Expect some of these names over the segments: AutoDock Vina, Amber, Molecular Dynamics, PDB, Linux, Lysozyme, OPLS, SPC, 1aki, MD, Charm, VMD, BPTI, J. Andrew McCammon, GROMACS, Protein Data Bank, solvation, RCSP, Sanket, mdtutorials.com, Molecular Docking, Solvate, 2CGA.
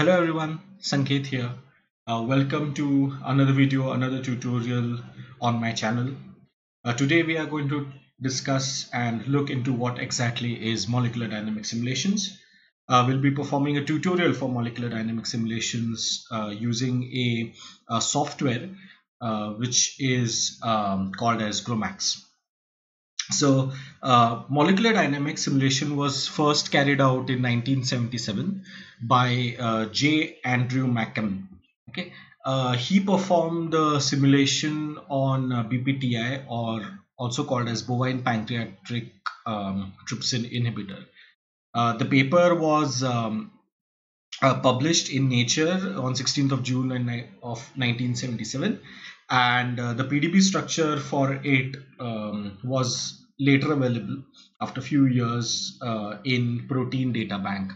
Hello everyone, Sanket here. Welcome to another video, another tutorial on my channel. Today we are going to discuss and look into what exactly is molecular dynamic simulations. We'll be performing a tutorial for molecular dynamic simulations using a software which is called as GROMACS. So molecular dynamic simulation was first carried out in 1977 by J. Andrew McCammon. Okay, he performed the simulation on BPTI, or also called as bovine pancreatic trypsin inhibitor. The paper was published in Nature on 16th of June of 1977, and the PDB structure for it was later available after a few years in Protein Data Bank.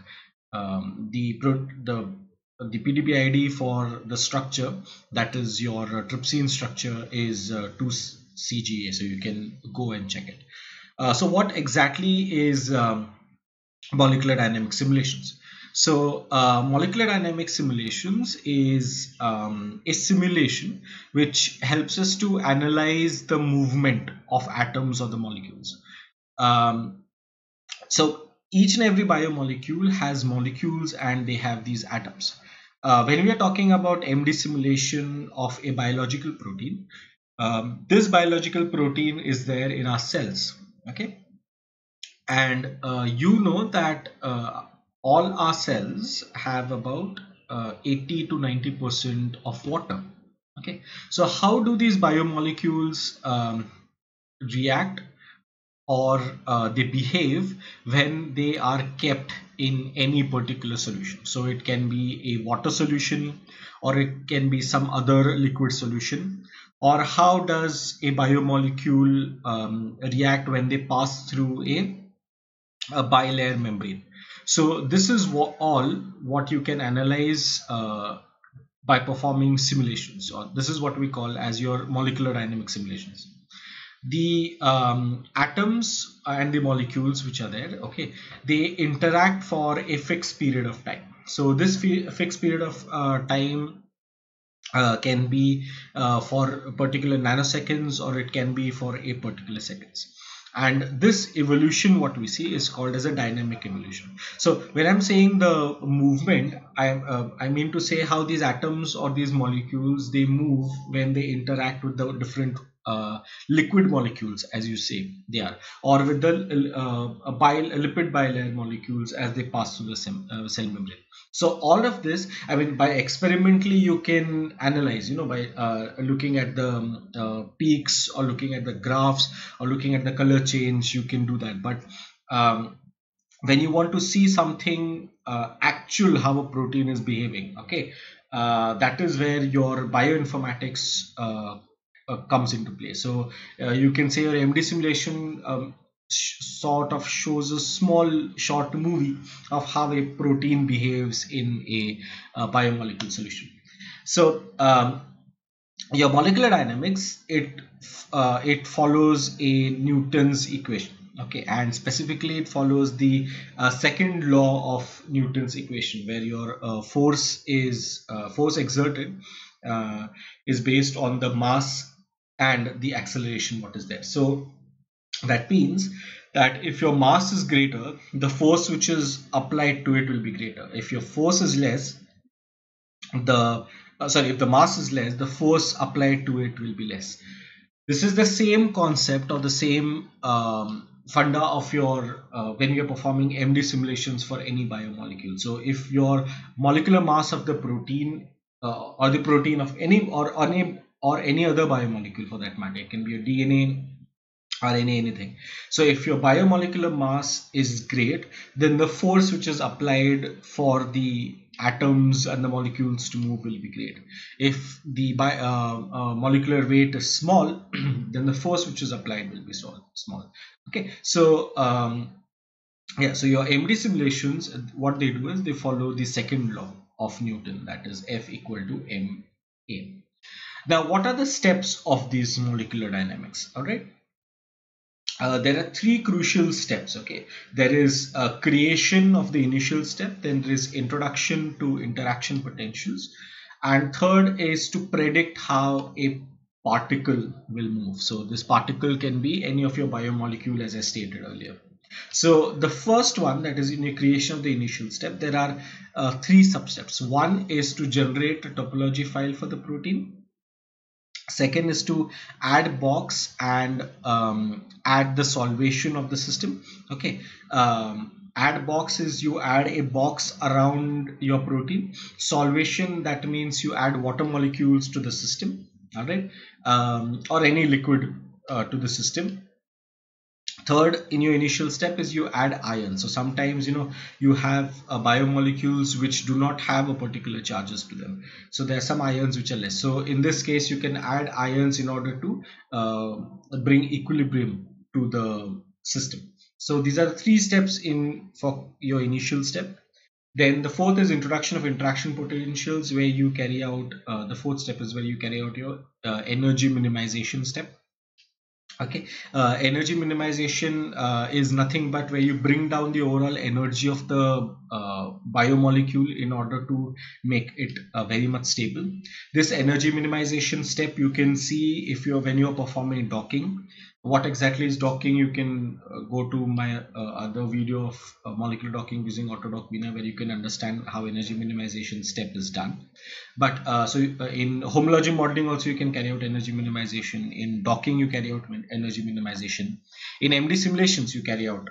The PDB ID for the structure, that is your trypsin structure, is 2CGA, so you can go and check it. So what exactly is molecular dynamic simulations? So molecular dynamic simulations is a simulation which helps us to analyze the movement of atoms or the molecules. So each and every biomolecule has molecules and they have these atoms. When we are talking about MD simulation of a biological protein, this biological protein is there in our cells, okay? And you know that all our cells have about 80 to 90% of water. Okay, so how do these biomolecules react or they behave when they are kept in any particular solution? So it can be a water solution, or it can be some other liquid solution. Or how does a biomolecule react when they pass through a bilayer membrane? So this is all what you can analyze by performing simulations. So this is what we call as your molecular dynamic simulations. The atoms and the molecules which are there, okay, they interact for a fixed period of time. So this fixed period of time can be for particular nanoseconds, or it can be for a particular seconds. And this evolution, what we see, is called as a dynamic evolution. So when I'm saying the movement, I mean to say how these atoms or these molecules, they move when they interact with the different liquid molecules, as you say they are, or with the lipid bilayer molecules as they pass through the cell membrane. So all of this, I mean, by experimentally you can analyze, you know, by looking at the peaks, or looking at the graphs, or looking at the color change, you can do that. But when you want to see something actual, how a protein is behaving, okay, that is where your bioinformatics comes into play. So you can say your MD simulation sort of shows a small short movie of how a protein behaves in a biomolecule solution. So your molecular dynamics, it follows a Newton's equation, okay, and specifically it follows the second law of Newton's equation, where your force exerted is based on the mass and the acceleration what is there. So that means that if your mass is greater, the force which is applied to it will be greater. If your force is less, if the mass is less, the force applied to it will be less. This is the same concept, or the same funda of your when you are performing MD simulations for any biomolecule. So if your molecular mass of the protein or the protein of any or any other biomolecule, for that matter, it can be your DNA, RNA, anything. So if your biomolecular mass is great, then the force which is applied for the atoms and the molecules to move will be great. If the molecular weight is small, then the force which is applied will be small. Okay, so yeah, so your MD simulations, what they do is they follow the second law of Newton, that is F equal to ma. Now what are the steps of these molecular dynamics? All right, there are three crucial steps. Okay, there is creation of the initial step, then there is introduction to interaction potentials, and third is to predict how a particle will move. So this particle can be any of your biomolecule, as I stated earlier. So the first one, that is in the creation of the initial step, there are three substeps. One is to generate a topology file for the protein. Second is to add box and add the solvation of the system. Okay, add box is you add a box around your protein. Solvation, that means you add water molecules to the system, all right, or any liquid to the system. Third, in your initial step, is you add ion. So sometimes, you know, you have biomolecules which do not have a particular charges to them. So there are some ions which are less. So in this case, you can add ions in order to bring equilibrium to the system. So these are the three steps in for your initial step. Then the fourth is introduction of interaction potentials, where you carry out the fourth step is where you carry out your energy minimization step. Okay, energy minimization is nothing but where you bring down the overall energy of the biomolecule in order to make it very much stable. This energy minimization step, you can see if you're when you're performing docking. What exactly is docking? You can go to my other video of molecular docking using AutoDock Vina, where you can understand how energy minimization step is done. But so in homology modeling also you can carry out energy minimization. In docking you carry out energy minimization. In MD simulations you carry out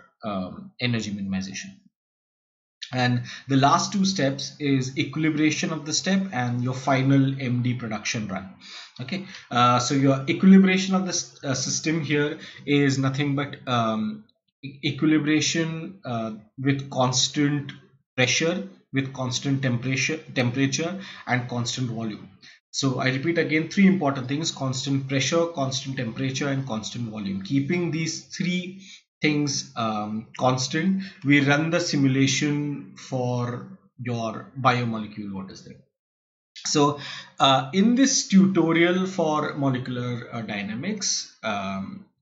energy minimization. And the last two steps is equilibration of the step and your final MD production run. Okay, so your equilibration of this system here is nothing but equilibration with constant pressure, with constant temperature and constant volume. So I repeat again, three important things: constant pressure, constant temperature and constant volume. Keeping these three things constant, we run the simulation for your biomolecule. What is there? So in this tutorial for molecular dynamics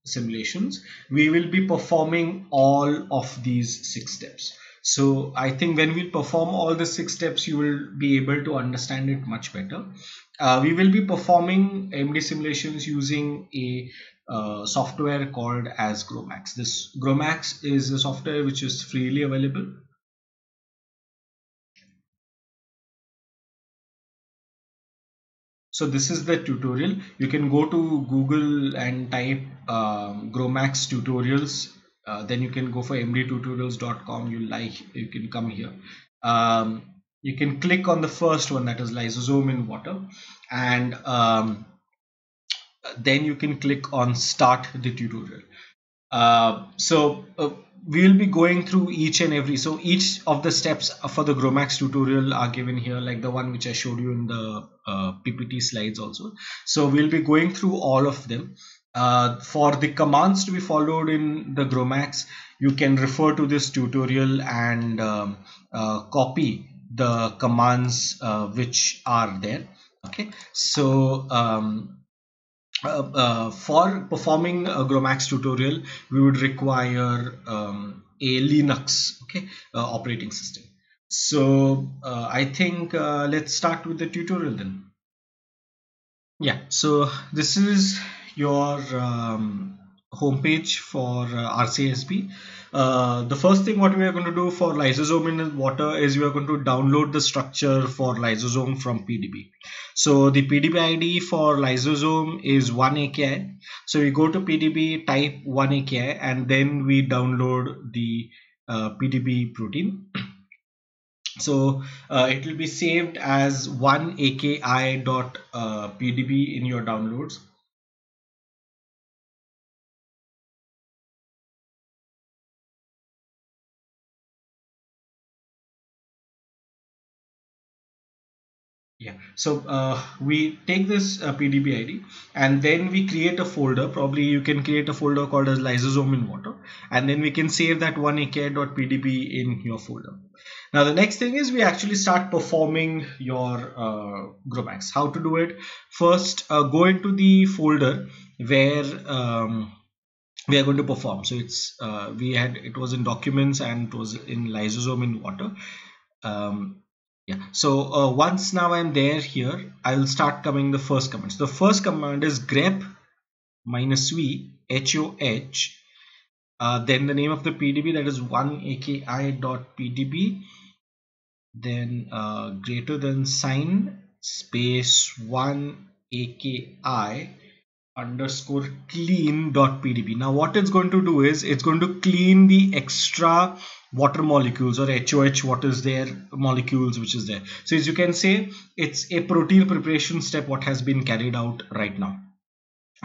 simulations, we will be performing all of these six steps. So I think when we perform all the six steps, you will be able to understand it much better. We will be performing MD simulations using a software called as GROMACS. This GROMACS is a software which is freely available. So this is the tutorial. You can go to Google and type GROMACS tutorials. Then you can go for mdtutorials.com. You can come here. You can click on the first one, that is Lysozyme in water, and then you can click on start the tutorial. So we will be going through each and every, so each of the steps for the GROMACS tutorial are given here, like the one which I showed you in the PPT slides also. So we'll be going through all of them. For the commands to be followed in the GROMACS, you can refer to this tutorial and copy the commands which are there. Okay, so for performing a GROMACS tutorial, we would require a Linux, okay, operating system. So I think let's start with the tutorial then. Yeah, so this is your homepage for RCSP. The first thing what we are going to do for Lysozyme in water is we are going to download the structure for Lysozyme from PDB. So the PDB ID for Lysozyme is 1aki. So we go to PDB, type 1aki, and then we download the PDB protein. So it will be saved as 1aki.pdb in your downloads. Yeah, so we take this PDB ID and then we create a folder. Probably you can create a folder called as Lysozyme in water, and then we can save that 1aki.pdb in your folder. Now the next thing is we actually start performing your GROMACS. How to do it? First, go into the folder where we are going to perform. So it's it was in documents and it was in lysosome in water. So once now I'm there here, I'll start coming the first command. So the first command is grep -v hoh. Then the name of the PDB, that is 1aki.pdb. Then greater than sign space 1aki underscore clean.pdb. Now what it's going to do is it's going to clean the extra water molecules or HOH, what is there, molecules which is there. So as you can say, it's a protein preparation step what has been carried out right now.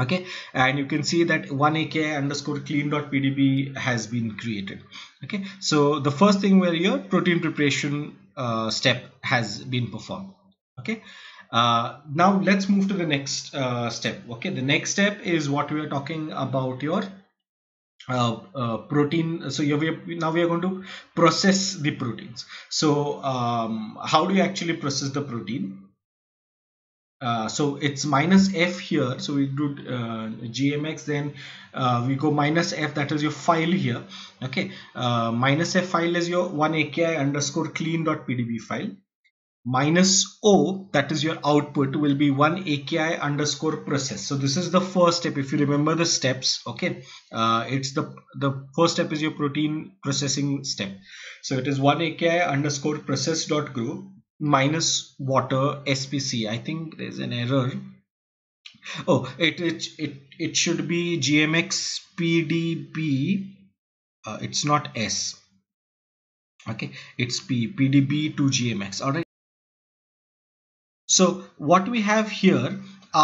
Okay, and you can see that 1aki underscore clean.pdb has been created. Okay, so the first thing where your protein preparation step has been performed. Okay, now let's move to the next step. Okay, the next step is what we are talking about, your protein. So now we are going to process the proteins. So how do you actually process the protein? So it's -f here. So we do GMX, then we go -f, that is your file here. Okay, -f file is your 1aki underscore clean.pdb file. -o, that is your output, will be 1aki underscore process. So this is the first step, if you remember the steps. Okay, it's the first step is your protein processing step. So it is 1aki underscore process dot grow -water SPC. I think there's an error. Oh, it should be GMX PDB. It's not S. Okay, it's PDB to GMX. All right. So what we have here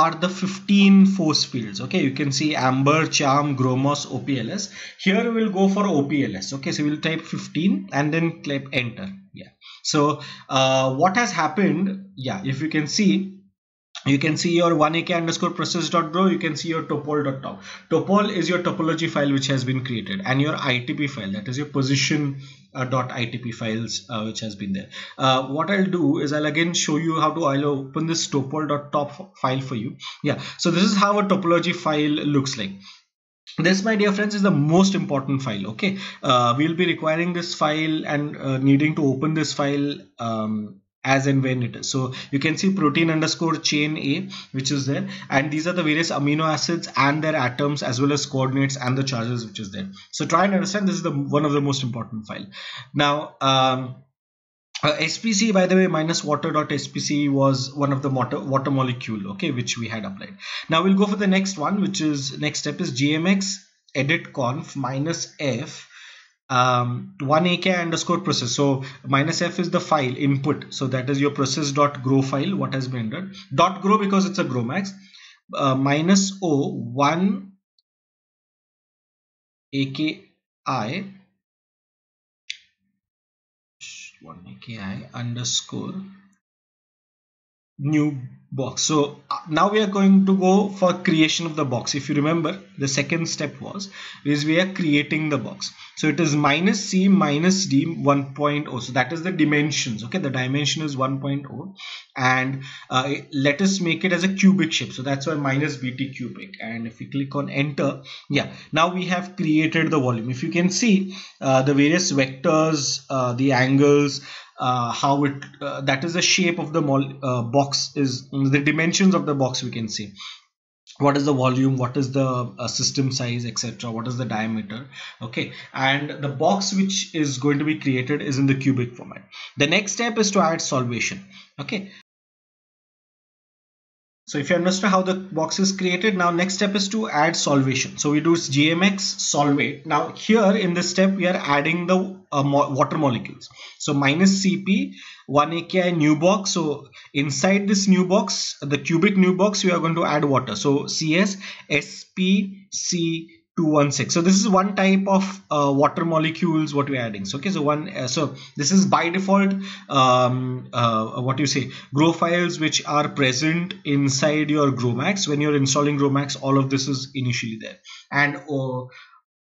are the 15 force fields. Okay, you can see Amber, Charm, GROMACS, OPLS. Here we'll go for OPLS. Okay, so we'll type 15 and then click enter. Yeah. So what has happened? Yeah, if you can see, you can see your 1aki underscore process.grow. You can see your topol.top. Topol is your topology file which has been created, and your ITP file, that is your position dot ITP files which has been there. What I'll do is I'll again show you how to open this topol.top file for you. Yeah, so this is how a topology file looks like. This, my dear friends, is the most important file. Okay, we'll be requiring this file and needing to open this file as and when it is. So you can see protein underscore chain A, which is there, and these are the various amino acids and their atoms, as well as coordinates and the charges which is there. So try and understand, this is the one of the most important file. Now SPC, by the way, -water.spc was one of the water molecule, okay, which we had applied. Now we'll go for the next one, which is next step is gmx edit conf -f 1aki underscore process. So -f is the file input, so that is your process.grow file what has been rendered, dot grow because it's a GROMACS, -o 1aki underscore new box. So now we are going to go for creation of the box. If you remember, the second step is we are creating the box. So it is -c -d 1.0. So that is the dimensions. Okay, the dimension is 1.0, and let us make it as a cubic shape. So that's why -bt cubic. And if we click on enter, yeah, now we have created the volume. If you can see the various vectors, the angles, how it, that is the shape of the box, is the dimensions of the box. We can see what is the volume, what is the system size, etc., what is the diameter. Okay, and the box which is going to be created is in the cubic format. The next step is to add solvation. Okay, so if you understand how the box is created, now next step is to add solvation. So we do GMX solvate. Now here in this step, we are adding the water molecules. So -cp 1aki new box. So inside this new box, the cubic new box, we are going to add water. So CS SPC 216. So this is one type of water molecules what we're adding. So okay, so one so this is by default grow files which are present inside your GROMACS. When you're installing GROMACS, all of this is initially there, and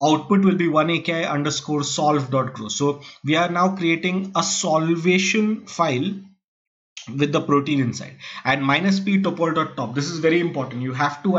output will be 1aki underscore solve.grow. So we are now creating a solvation file with the protein inside, and -p topol.top. This is very important. You have to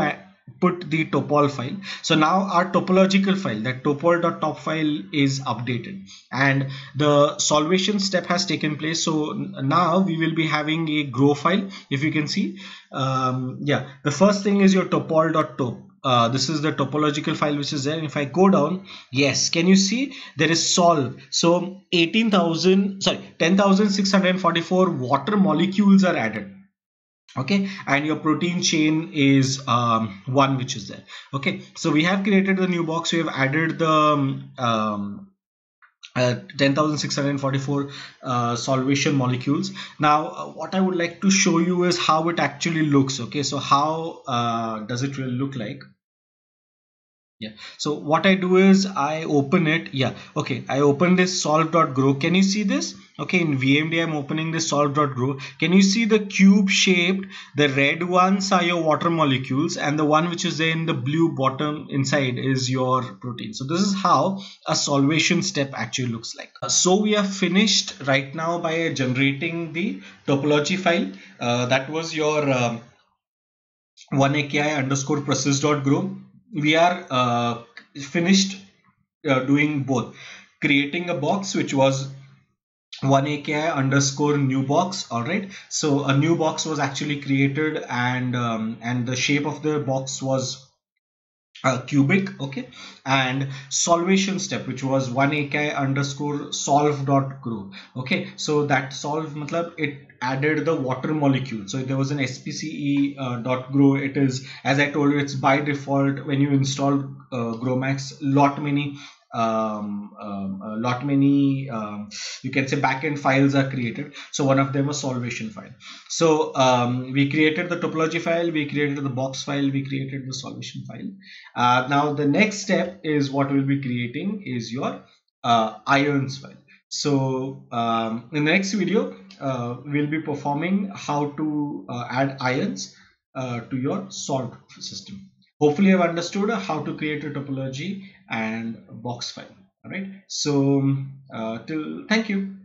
put the topol file. So now our topological file, that topol.top file, is updated and the solvation step has taken place. So now we will be having a grow file. If you can see, the first thing is your topol.top. This is the topological file which is there, and if I go down, yes, can you see there is solve? So 10,644 water molecules are added, okay, and your protein chain is one which is there. Okay, so we have created the new box, we have added the 10,644 solvation molecules. Now what I would like to show you is how it actually looks. Okay, so how does it really look like? Yeah, so what I do is I open it. Yeah, okay, I open this solve.grow. Can you see this? Okay, in VMD I'm opening this solve.grow. Can you see the cube shaped? The red ones are your water molecules and the one which is there in the blue bottom inside is your protein. So this is how a solvation step actually looks like. So we are finished right now by generating the topology file. That was your 1aki underscore process.grow. We are finished doing both, creating a box which was 1aki underscore new box. All right, so a new box was actually created, and the shape of the box was cubic. Okay, and solvation step which was 1aki underscore solve.grow. okay, so that solve matlab it added the water molecule. So there was an SPCE dot grow. It is, as I told you, it's by default when you install GROMACS, lot many you can say backend files are created. So one of them was solvation file. So we created the topology file, we created the box file, we created the solvation file. Now the next step is what we'll be creating is your ions file. So in the next video, we'll be performing how to add ions to your solved system. Hopefully you have understood how to create a topology and a box file. All right, so thank you.